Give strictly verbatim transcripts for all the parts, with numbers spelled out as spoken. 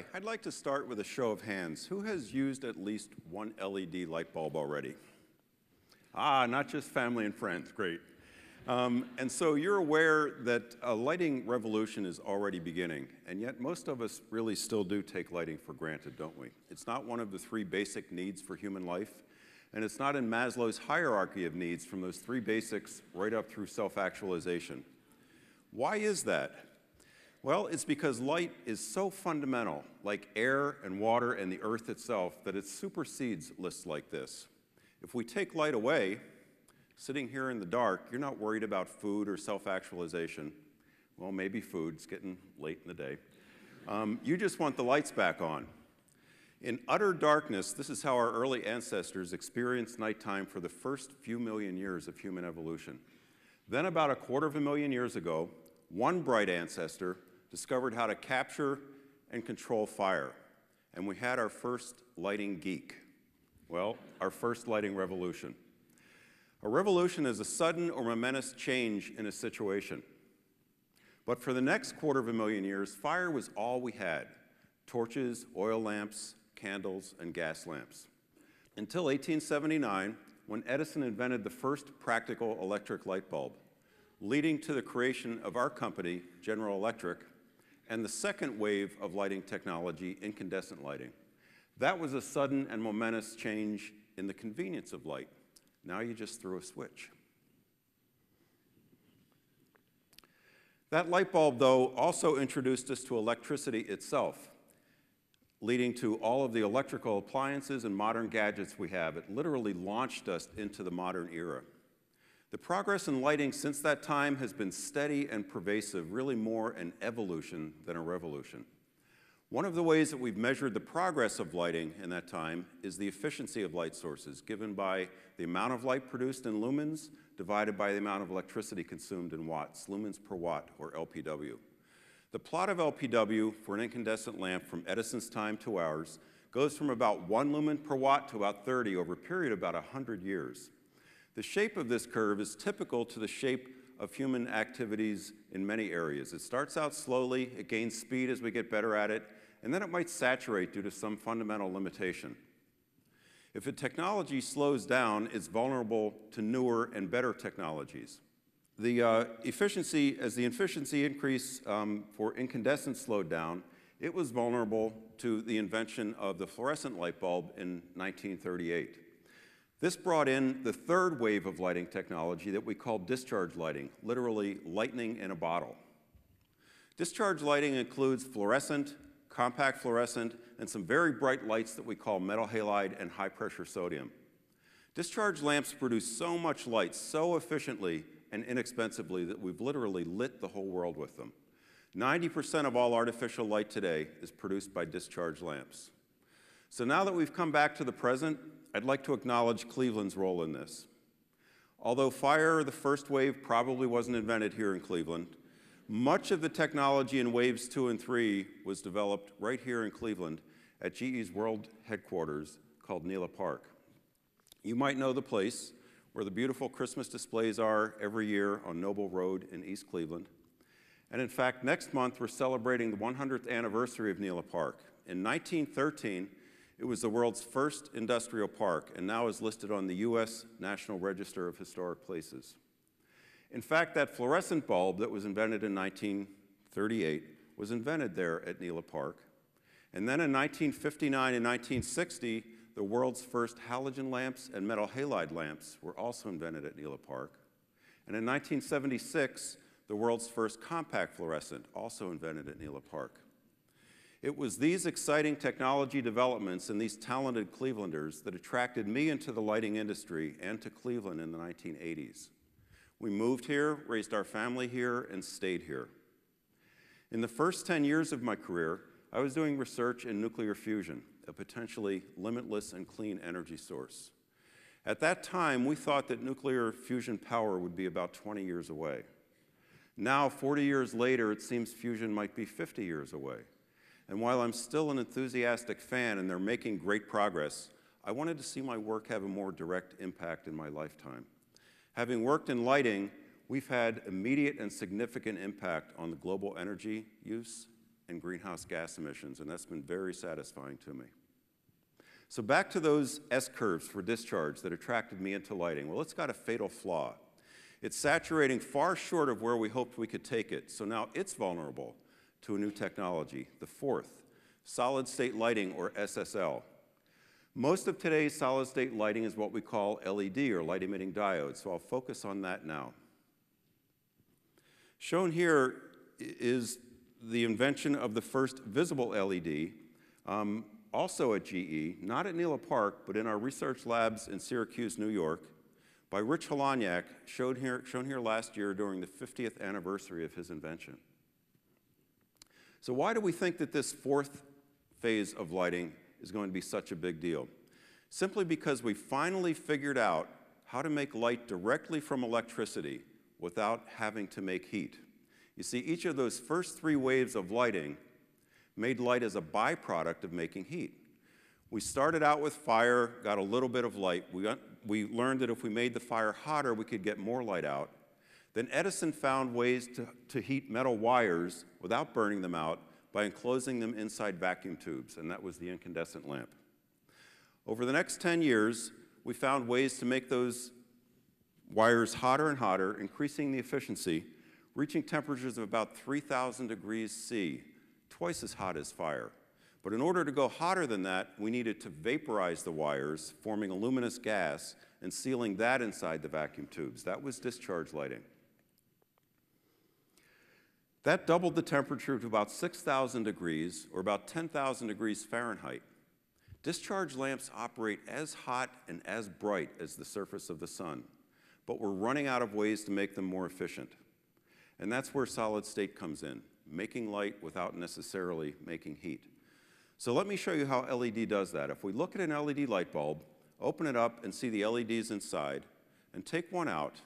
Okay, I'd like to start with a show of hands. Who has used at least one L E D light bulb already? Ah, not just family and friends, great. Um, and so you're aware that a lighting revolution is already beginning, and yet most of us really still do take lighting for granted, don't we? It's not one of the three basic needs for human life, and it's not in Maslow's hierarchy of needs from those three basics right up through self-actualization. Why is that? Well, it's because light is so fundamental, like air and water and the earth itself, that it supersedes lists like this. If we take light away, sitting here in the dark, you're not worried about food or self-actualization. Well, maybe food, it's getting late in the day. Um, you just want the lights back on. In utter darkness, this is how our early ancestors experienced nighttime for the first few million years of human evolution. Then about a quarter of a million years ago, one bright ancestor discovered how to capture and control fire. And we had our first lighting geek. Well, our first lighting revolution. A revolution is a sudden or momentous change in a situation. But for the next quarter of a million years, fire was all we had. Torches, oil lamps, candles, and gas lamps. Until eighteen seventy-nine, when Edison invented the first practical electric light bulb, leading to the creation of our company, General Electric, and the second wave of lighting technology, incandescent lighting. That was a sudden and momentous change in the convenience of light. Now you just threw a switch. That light bulb, though, also introduced us to electricity itself, leading to all of the electrical appliances and modern gadgets we have. It literally launched us into the modern era. The progress in lighting since that time has been steady and pervasive, really more an evolution than a revolution. One of the ways that we've measured the progress of lighting in that time is the efficiency of light sources, given by the amount of light produced in lumens divided by the amount of electricity consumed in watts, lumens per watt, or L P W. The plot of L P W for an incandescent lamp from Edison's time to ours goes from about one lumen per watt to about thirty over a period of about one hundred years. The shape of this curve is typical to the shape of human activities in many areas. It starts out slowly, it gains speed as we get better at it, and then it might saturate due to some fundamental limitation. If a technology slows down, it's vulnerable to newer and better technologies. The uh, efficiency, as the efficiency increase um, for incandescent slowed down, it was vulnerable to the invention of the fluorescent light bulb in nineteen thirty-eight. This brought in the third wave of lighting technology that we call discharge lighting, literally lightning in a bottle. Discharge lighting includes fluorescent, compact fluorescent, and some very bright lights that we call metal halide and high-pressure sodium. Discharge lamps produce so much light so efficiently and inexpensively that we've literally lit the whole world with them. ninety percent of all artificial light today is produced by discharge lamps. So now that we've come back to the present, I'd like to acknowledge Cleveland's role in this. Although fire, the first wave, probably wasn't invented here in Cleveland, much of the technology in waves two and three was developed right here in Cleveland at G E's world headquarters called Nela Park. You might know the place where the beautiful Christmas displays are every year on Noble Road in East Cleveland. And in fact, next month we're celebrating the one hundredth anniversary of Nela Park. In nineteen thirteen, it was the world's first industrial park and now is listed on the U S National Register of Historic Places. In fact, that fluorescent bulb that was invented in nineteen thirty-eight was invented there at Nela Park. And then in nineteen fifty-nine and nineteen sixty, the world's first halogen lamps and metal halide lamps were also invented at Nela Park. And in nineteen seventy-six, the world's first compact fluorescent, also invented at Nela Park. It was these exciting technology developments and these talented Clevelanders that attracted me into the lighting industry and to Cleveland in the nineteen eighties. We moved here, raised our family here, and stayed here. In the first ten years of my career, I was doing research in nuclear fusion, a potentially limitless and clean energy source. At that time, we thought that nuclear fusion power would be about twenty years away. Now, forty years later, it seems fusion might be fifty years away. And while I'm still an enthusiastic fan and they're making great progress, I wanted to see my work have a more direct impact in my lifetime. Having worked in lighting, we've had immediate and significant impact on the global energy use and greenhouse gas emissions, and that's been very satisfying to me. So back to those S-curves for discharge that attracted me into lighting. Well, it's got a fatal flaw. It's saturating far short of where we hoped we could take it, so now it's vulnerable to a new technology, the fourth, solid-state lighting, or S S L. Most of today's solid-state lighting is what we call L E D, or light-emitting diodes, so I'll focus on that now. Shown here is the invention of the first visible L E D, um, also at G E, not at Nela Park, but in our research labs in Syracuse, New York, by Rich Holonyak, shown here, shown here last year during the fiftieth anniversary of his invention. So why do we think that this fourth phase of lighting is going to be such a big deal? Simply because we finally figured out how to make light directly from electricity without having to make heat. You see, each of those first three waves of lighting made light as a byproduct of making heat. We started out with fire, got a little bit of light. We, we learned that if we made the fire hotter, we could get more light out. Then Edison found ways to, to heat metal wires without burning them out by enclosing them inside vacuum tubes, and that was the incandescent lamp. Over the next ten years, we found ways to make those wires hotter and hotter, increasing the efficiency, reaching temperatures of about three thousand degrees C, twice as hot as fire. But in order to go hotter than that, we needed to vaporize the wires, forming a luminous gas and sealing that inside the vacuum tubes. That was discharge lighting. That doubled the temperature to about six thousand degrees, or about ten thousand degrees Fahrenheit. Discharge lamps operate as hot and as bright as the surface of the sun, but we're running out of ways to make them more efficient. And that's where solid state comes in, making light without necessarily making heat. So let me show you how L E D does that. If we look at an L E D light bulb, open it up and see the L E Ds inside, and take one out,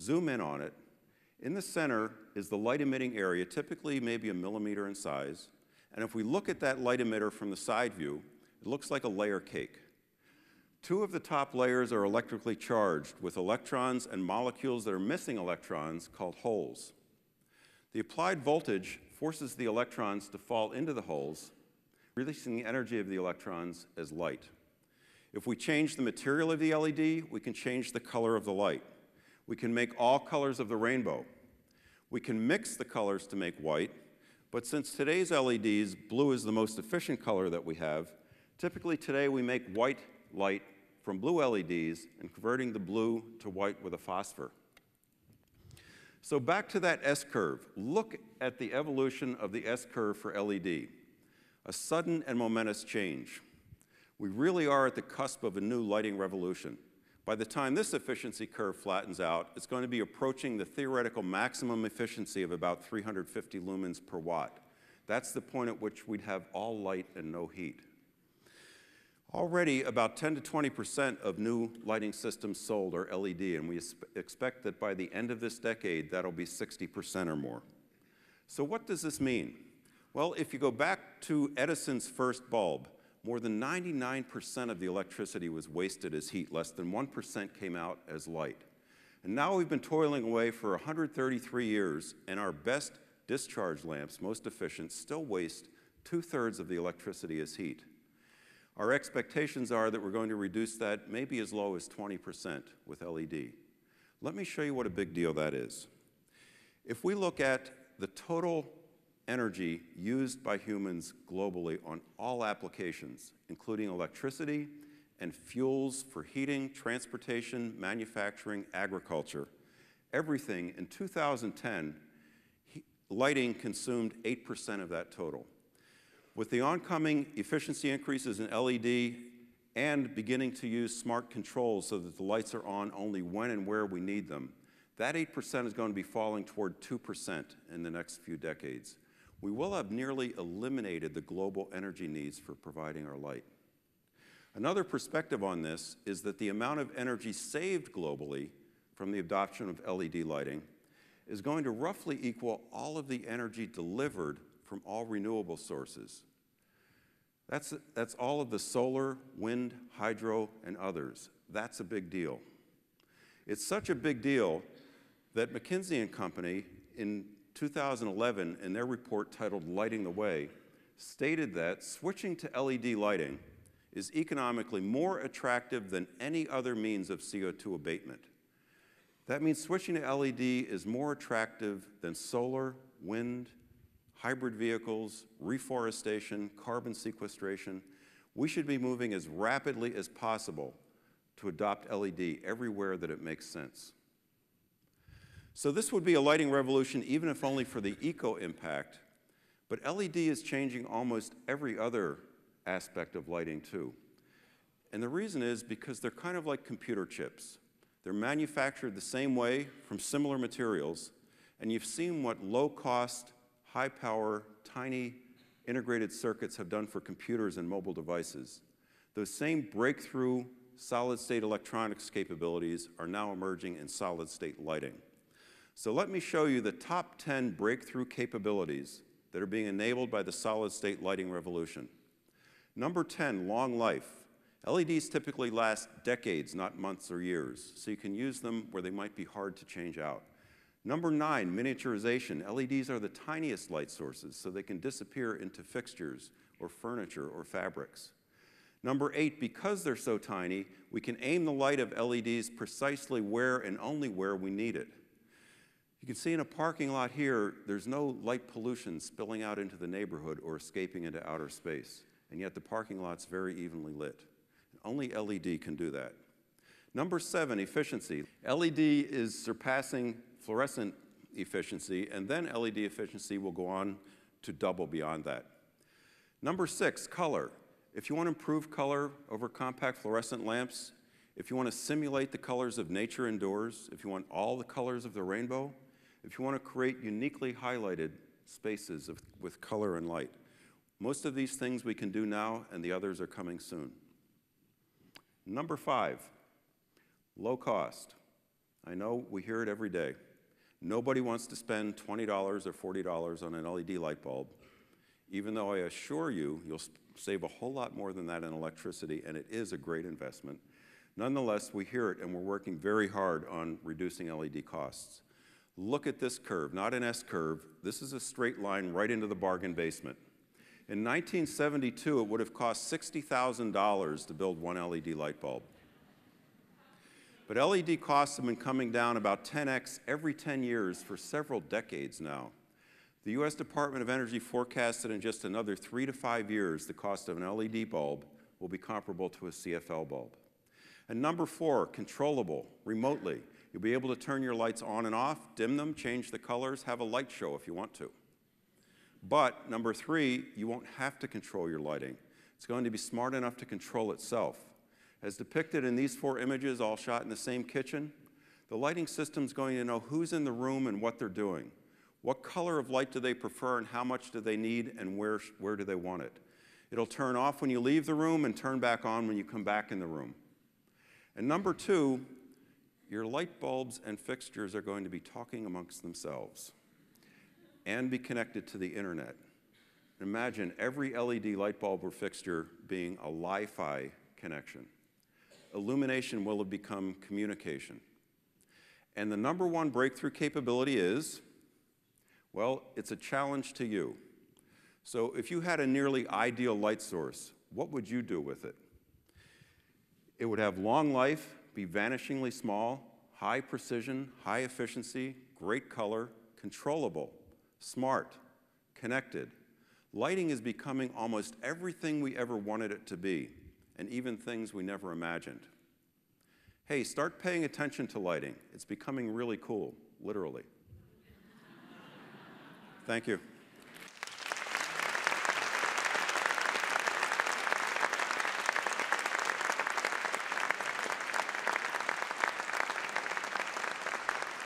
zoom in on it. In the center is the light-emitting area, typically maybe a millimeter in size. And if we look at that light emitter from the side view, it looks like a layer cake. Two of the top layers are electrically charged with electrons and molecules that are missing electrons called holes. The applied voltage forces the electrons to fall into the holes, releasing the energy of the electrons as light. If we change the material of the L E D, we can change the color of the light. We can make all colors of the rainbow. We can mix the colors to make white, but since today's L E Ds, blue is the most efficient color that we have, typically today we make white light from blue L E Ds and converting the blue to white with a phosphor. So back to that S-curve. Look at the evolution of the S-curve for L E D. A sudden and momentous change. We really are at the cusp of a new lighting revolution. By the time this efficiency curve flattens out, it's going to be approaching the theoretical maximum efficiency of about three hundred fifty lumens per watt. That's the point at which we'd have all light and no heat. Already, about ten to twenty percent of new lighting systems sold are L E D, and we expect that by the end of this decade, that'll be sixty percent or more. So what does this mean? Well, if you go back to Edison's first bulb, more than ninety-nine percent of the electricity was wasted as heat. Less than one percent came out as light. And now we've been toiling away for one hundred thirty-three years, and our best discharge lamps, most efficient, still waste two-thirds of the electricity as heat. Our expectations are that we're going to reduce that maybe as low as twenty percent with L E D. Let me show you what a big deal that is. If we look at the total energy used by humans globally on all applications, including electricity and fuels for heating, transportation, manufacturing, agriculture, everything, in two thousand ten, lighting consumed eight percent of that total. With the oncoming efficiency increases in L E D and beginning to use smart controls so that the lights are on only when and where we need them, that eight percent is going to be falling toward two percent in the next few decades. We will have nearly eliminated the global energy needs for providing our light. Another perspective on this is that the amount of energy saved globally from the adoption of L E D lighting is going to roughly equal all of the energy delivered from all renewable sources. That's, that's all of the solar, wind, hydro, and others. That's a big deal. It's such a big deal that McKinsey and Company, in two thousand eleven, in their report titled Lighting the Way, stated that switching to L E D lighting is economically more attractive than any other means of C O two abatement. That means switching to L E D is more attractive than solar, wind, hybrid vehicles, reforestation, carbon sequestration. We should be moving as rapidly as possible to adopt L E D everywhere that it makes sense. So this would be a lighting revolution, even if only for the eco impact, but L E D is changing almost every other aspect of lighting too. And the reason is because they're kind of like computer chips. They're manufactured the same way from similar materials, and you've seen what low-cost, high-power, tiny integrated circuits have done for computers and mobile devices. Those same breakthrough solid-state electronics capabilities are now emerging in solid-state lighting. So let me show you the top ten breakthrough capabilities that are being enabled by the solid-state lighting revolution. Number ten, long life. L E Ds typically last decades, not months or years, so you can use them where they might be hard to change out. Number nine, miniaturization. L E Ds are the tiniest light sources, so they can disappear into fixtures or furniture or fabrics. Number eight, because they're so tiny, we can aim the light of L E Ds precisely where and only where we need it. You can see in a parking lot here, there's no light pollution spilling out into the neighborhood or escaping into outer space, and yet the parking lot's very evenly lit. Only L E D can do that. Number seven, efficiency. L E D is surpassing fluorescent efficiency, and then L E D efficiency will go on to double beyond that. Number six, color. If you want to improve color over compact fluorescent lamps, if you want to simulate the colors of nature indoors, if you want all the colors of the rainbow, if you want to create uniquely highlighted spaces of, with color and light. Most of these things we can do now, and the others are coming soon. Number five, low cost. I know we hear it every day. Nobody wants to spend twenty dollars or forty dollars on an L E D light bulb, even though I assure you, you'll save a whole lot more than that in electricity, and it is a great investment. Nonetheless, we hear it, and we're working very hard on reducing L E D costs. Look at this curve, not an S-curve. This is a straight line right into the bargain basement. In nineteen seventy-two, it would have cost sixty thousand dollars to build one L E D light bulb. But L E D costs have been coming down about ten X every ten years for several decades now. The U S Department of Energy forecasts that in just another three to five years, the cost of an L E D bulb will be comparable to a C F L bulb. And number four, controllable, remotely. You'll be able to turn your lights on and off, dim them, change the colors, have a light show if you want to. But number three, you won't have to control your lighting. It's going to be smart enough to control itself. As depicted in these four images, all shot in the same kitchen, the lighting system's going to know who's in the room and what they're doing. What color of light do they prefer and how much do they need and where, where do they want it? It'll turn off when you leave the room and turn back on when you come back in the room. And number two, your light bulbs and fixtures are going to be talking amongst themselves and be connected to the internet. Imagine every L E D light bulb or fixture being a Li-Fi connection. Illumination will have become communication. And the number one breakthrough capability is, well, it's a challenge to you. So if you had a nearly ideal light source, what would you do with it? It would have long life, be vanishingly small, high precision, high efficiency, great color, controllable, smart, connected. Lighting is becoming almost everything we ever wanted it to be, and even things we never imagined. Hey, start paying attention to lighting. It's becoming really cool, literally. Thank you.